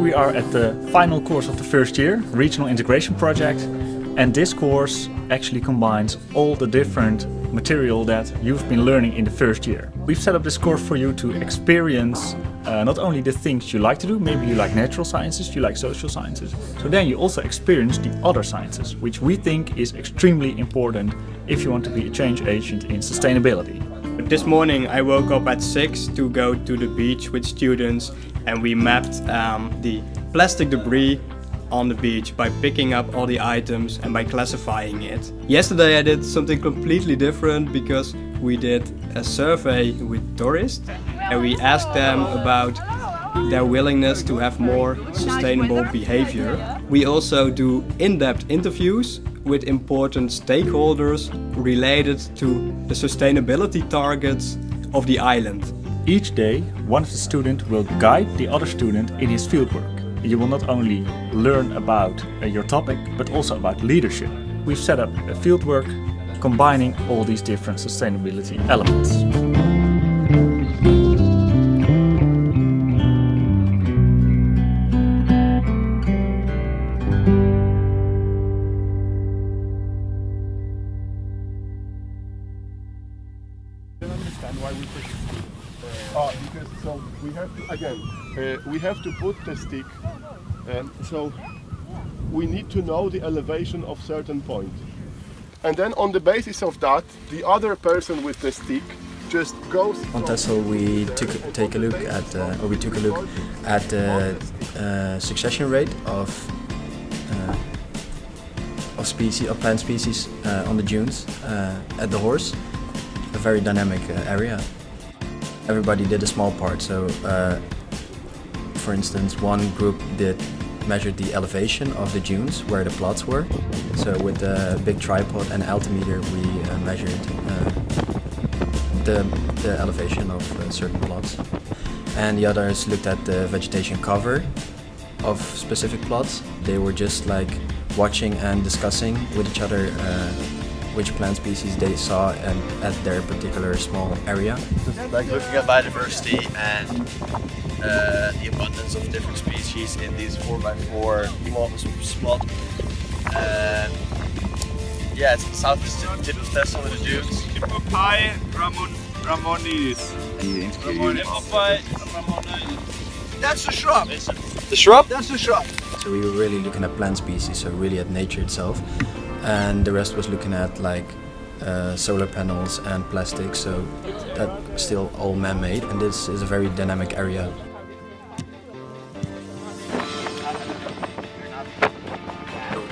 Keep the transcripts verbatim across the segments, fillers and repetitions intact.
Here we are at the final course of the first year, Regional Integration Project. And this course actually combines all the different material that you've been learning in the first year. We've set up this course for you to experience uh, not only the things you like to do, maybe you like natural sciences, you like social sciences, so then you also experience the other sciences, which we think is extremely important if you want to be a change agent in sustainability. This morning I woke up at six to go to the beach with students, and we mapped um, the plastic debris on the beach by picking up all the items and by classifying it. Yesterday I did something completely different because we did a survey with tourists and we asked them about their willingness to have more sustainable behavior. We also do in-depth interviews with important stakeholders related to the sustainability targets of the island. Each day one of the students will guide the other student in his fieldwork. You will not only learn about uh, your topic, but also about leadership. We've set up a fieldwork combining all these different sustainability elements. I don't understand why we push uh, oh, because so we have to, again, uh, we have to put the stick. Um, so we need to know the elevation of certain point, and then on the basis of that the other person with the stick just goes. On Texel we took take a look at uh, or we took a look at the uh, succession rate of uh, of species of plant species uh, on the dunes uh, at the Horus, a very dynamic uh, area. Everybody did a small part, so. Uh, For instance, one group did measured the elevation of the dunes where the plots were. So with the big tripod and altimeter, we uh, measured uh, the, the elevation of uh, certain plots. And the others looked at the vegetation cover of specific plots. They were just like watching and discussing with each other uh, which plant species they saw and at their particular small area. Like looking at biodiversity and Uh, the abundance of different species in these four by four spot. Uh, yeah, it's the southeast tip of Texel in the dunes. Hippopai Ramon, Ramonidis. That's the shrub! The shrub? That's the shrub! So we were really looking at plant species, so really at nature itself. And the rest was looking at like Uh, solar panels and plastic, so that's still all man-made, and this is a very dynamic area.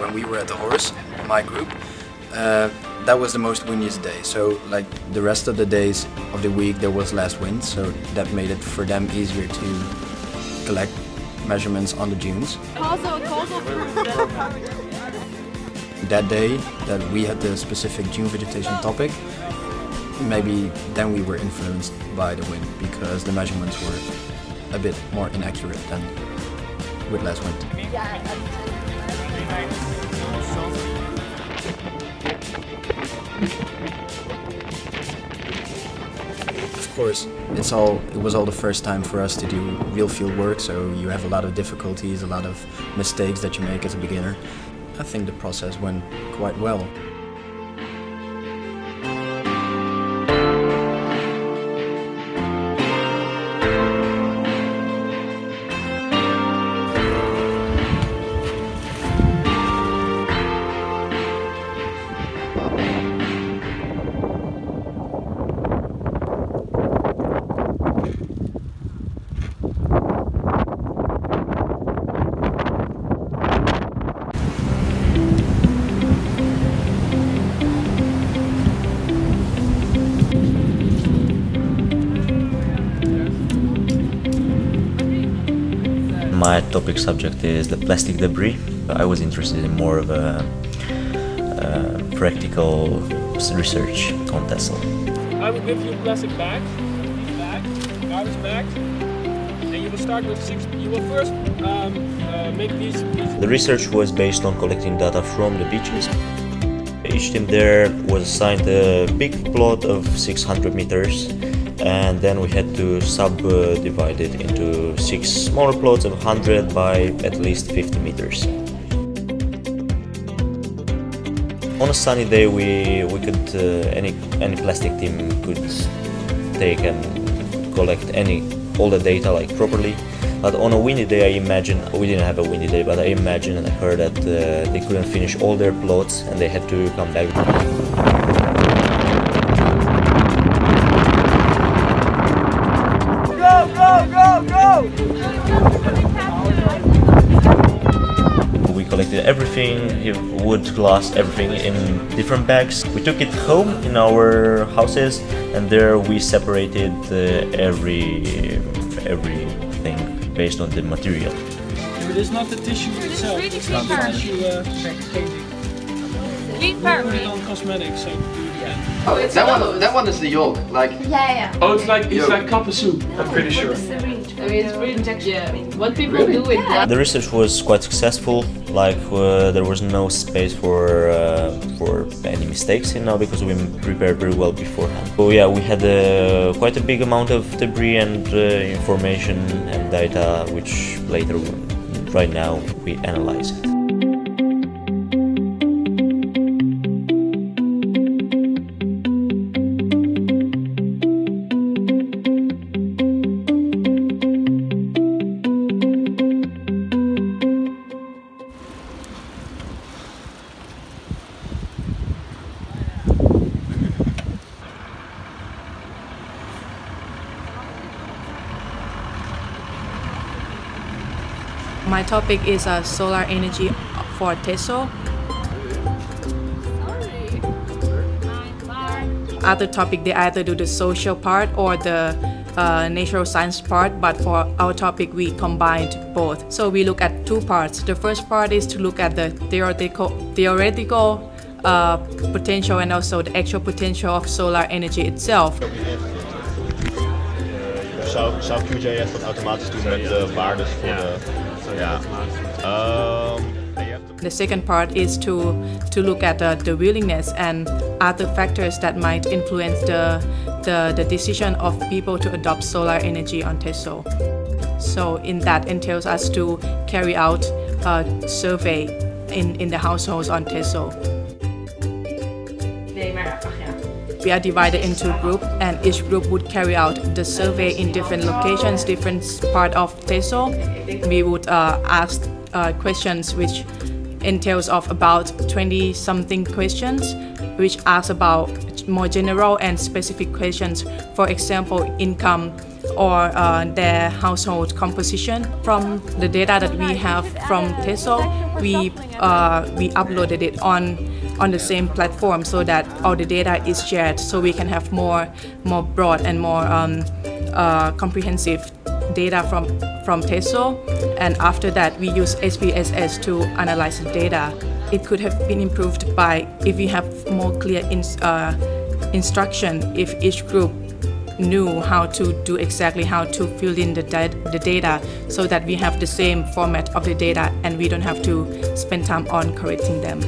When we were at the Horus, my group, uh, that was the most windiest day, so like the rest of the days of the week there was less wind, so that made it for them easier to collect measurements on the dunes. That day that we had the specific dune vegetation topic, maybe then we were influenced by the wind because the measurements were a bit more inaccurate than with less wind. Of course, it's all it was all the first time for us to do real field work, so you have a lot of difficulties, a lot of mistakes that you make as a beginner. I think the process went quite well. My topic subject is the plastic debris. I was interested in more of a, a practical research on Texel. I will give you plastic bags, bags, garbage bags, and you will start with six. You will first um, uh, make these, these. The research was based on collecting data from the beaches. Each team there was assigned a big plot of six hundred meters. and then we had to subdivide it into six smaller plots of one hundred by at least fifty meters. On a sunny day, we we could uh, any any plastic team could take and collect any all the data like properly. But on a windy day, I imagine, we didn't have a windy day, but I imagine and I heard that uh, they couldn't finish all their plots and they had to come back. Go, go, go, go! We collected everything, wood, glass, everything in different bags. We took it home in our houses and there we separated uh, every everything based on the material. Yeah, but it's not the tissue itself, really it's not the tissue uh, painting. Clean power. We're on cosmetics, so do it again. Oh, it's that, one, that one is the yolk, like... Yeah, yeah. Oh, it's like, it's like copper soup, no, I'm pretty sure. I mean, it's reinjection. Yeah. What people really? do with yeah. that. The research was quite successful, like uh, there was no space for, uh, for any mistakes, you know, because we prepared very well beforehand. So yeah, we had uh, quite a big amount of debris and uh, information and data, which later, right now, we analyze it. My topic is uh, solar energy for Texel. Other topic, they either do the social part or the uh, natural science part, but for our topic we combined both. So we look at two parts. The first part is to look at the theoretical, theoretical uh, potential and also the actual potential of solar energy itself. Zou, zou Q J S dat automatisch doen met de waardes voor de... Ja. The second part is to, to look at the, the willingness and other factors that might influence the, the, the decision of people to adopt solar energy on Texel. So in that entails us to carry out a survey in, in the households on Texel. We are divided into groups, and each group would carry out the survey in different locations, different part of Texel. We would uh, ask uh, questions, which entails of about twenty something questions, which asks about more general and specific questions. For example, income or uh, their household composition. From the data that we have from Texel, we uh, we uploaded it on. on the same platform so that all the data is shared, so we can have more more broad and more um, uh, comprehensive data from, from Texel. And after that, we use S P S S to analyze the data. It could have been improved by if we have more clear in, uh, instruction, if each group knew how to do exactly how to fill in the, the data, so that we have the same format of the data and we don't have to spend time on correcting them.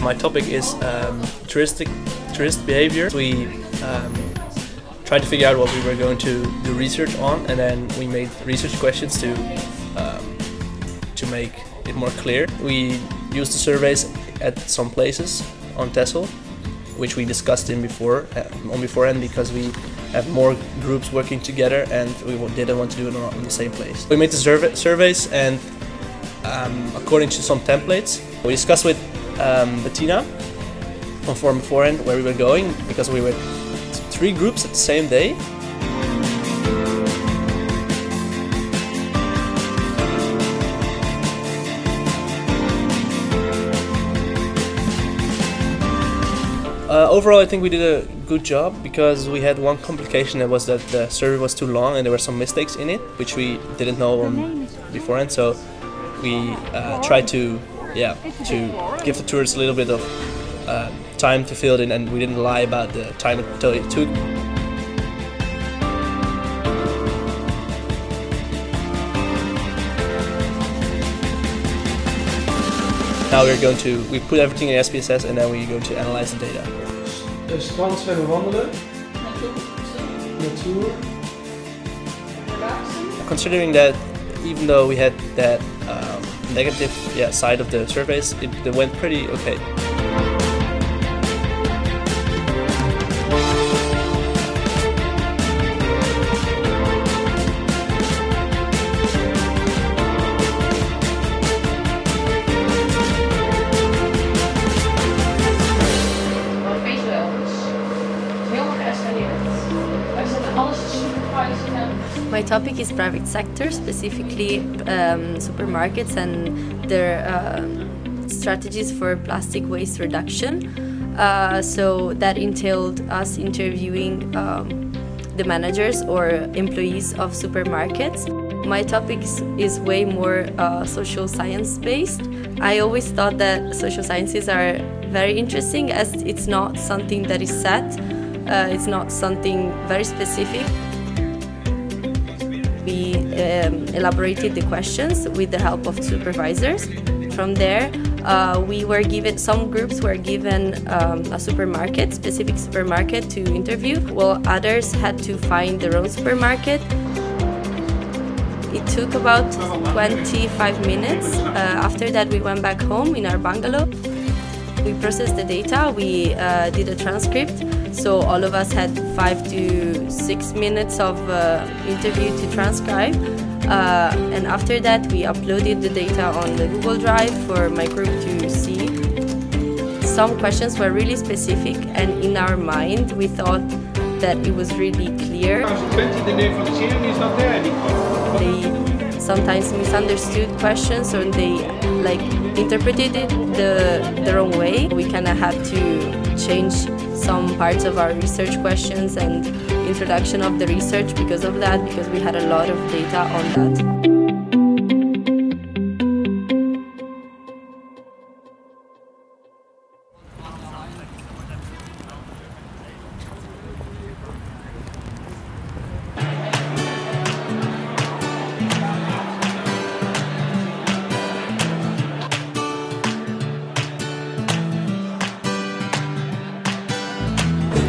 My topic is um, touristic, tourist behavior. We um, tried to figure out what we were going to do research on, and then we made research questions to um, to make it more clear. We used the surveys at some places on Texel, which we discussed in before uh, on beforehand because we have more groups working together, and we didn't want to do it on the same place. We made the survey surveys, and um, according to some templates, we discussed with. Um, Bettina from beforehand where we were going, because we were three groups at the same day. Uh, overall, I think we did a good job, because we had one complication, that was that the survey was too long and there were some mistakes in it which we didn't know um, beforehand, so we uh, try to, yeah, to give the tourists a little bit of uh, time to fill it in, and we didn't lie about the time it took. Now we're going to, we put everything in S P S S and then we're going to analyze the data. Dus strand, zwemmen, wandelen. Natuur. Considering that, even though we had that um, negative yeah, side of the surveys, it, it went pretty okay. My topic is private sector, specifically um, supermarkets and their uh, strategies for plastic waste reduction. Uh, so that entailed us interviewing um, the managers or employees of supermarkets. My topic is way more uh, social science based. I always thought that social sciences are very interesting as it's not something that is set, uh, it's not something very specific. We um, elaborated the questions with the help of supervisors. From there, uh, we were given, some groups were given um, a supermarket, specific supermarket to interview, while others had to find their own supermarket. It took about twenty-five minutes. Uh, after that, we went back home in our bungalow. We processed the data, we uh, did a transcript. So all of us had five to six minutes of uh, interview to transcribe, uh, and after that we uploaded the data on the Google Drive for my group to see. Some questions were really specific, and in our mind we thought that it was really clear. They sometimes misunderstood questions, or they like interpreted it the, the wrong way. We kind of had to change some parts of our research questions and introduction of the research because of that, because we had a lot of data on that.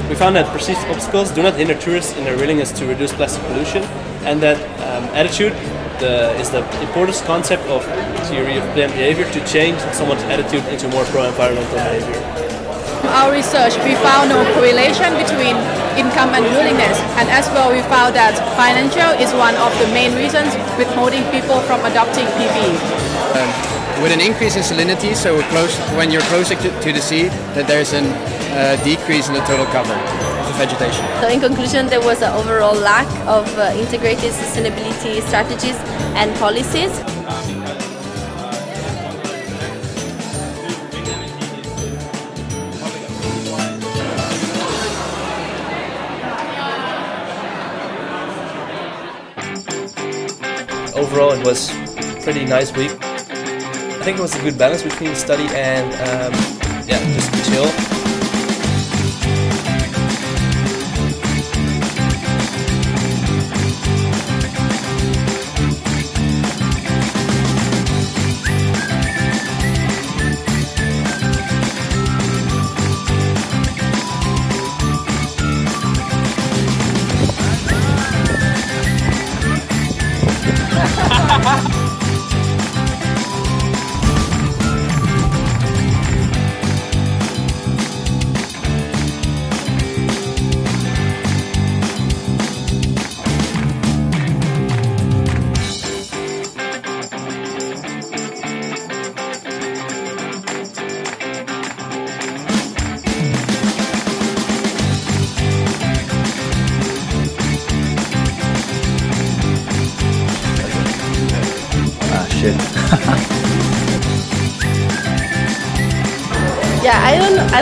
We found that perceived obstacles do not hinder tourists in their willingness to reduce plastic pollution, and that um, attitude the, is the important concept of theory of planned behavior to change someone's attitude into more pro-environmental behavior. Our research, we found no correlation between income and willingness, and as well we found that financial is one of the main reasons withholding people from adopting P V. Um. With an increase in salinity, so we're close, when you're closer to, to the sea, that there's a uh, decrease in the total cover of the vegetation. So in conclusion, there was an overall lack of uh, integrated sustainability strategies and policies. Overall, it was a pretty nice week. I think it was a good balance between study and um, yeah, just chill. Yeah, I don't, I